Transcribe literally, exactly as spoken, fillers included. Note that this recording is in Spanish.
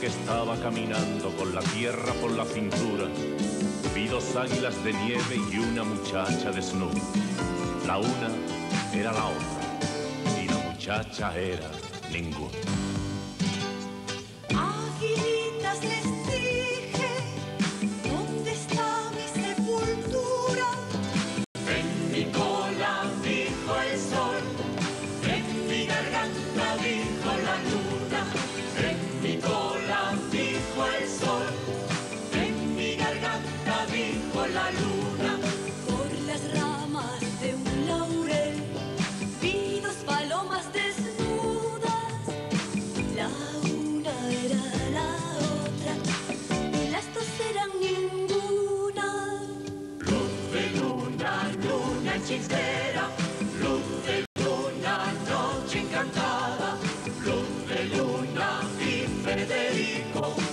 que estaba caminando con la tierra por la cintura. Vi dos águilas de nieve y una muchacha desnuda. La una era la otra y la muchacha era ninguna. Águilitas les dije, ¿dónde está mi sepultura? En mi cola dijo el sol, en mi garganta dijo la luna. En mi cola dijo el sol, en mi garganta dijo la luna. Por las ramas de un laurel vi dos palomas desnudas. La una era la otra y las dos eran ninguna. Luz de luna, luna hechicera, luz de luna, noche encantada. Luz de luna y Federico.